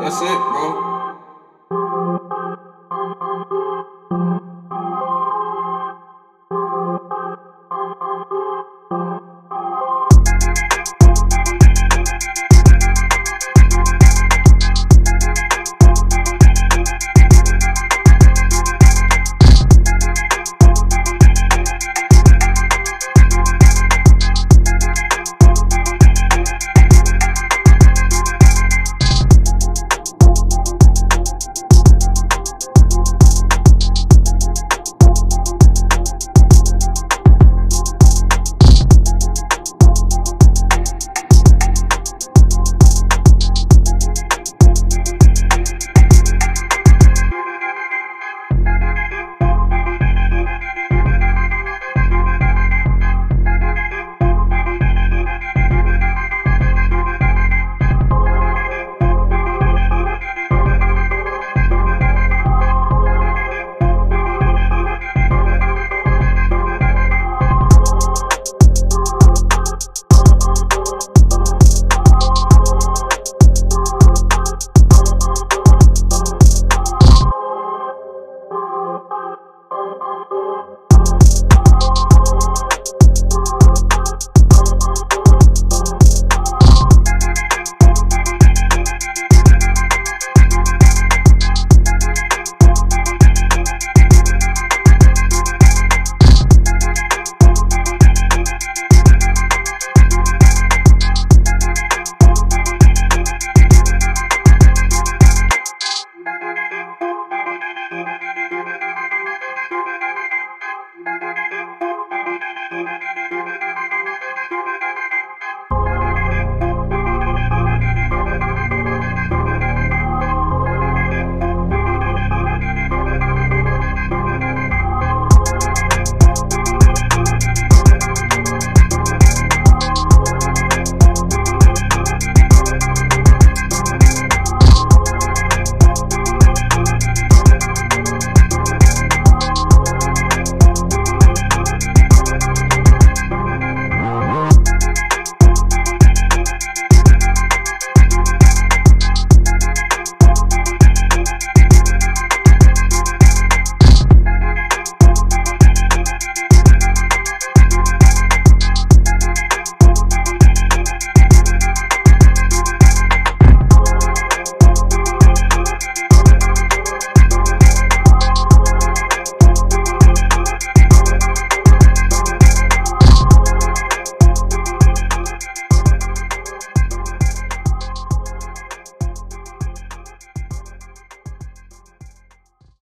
That's it.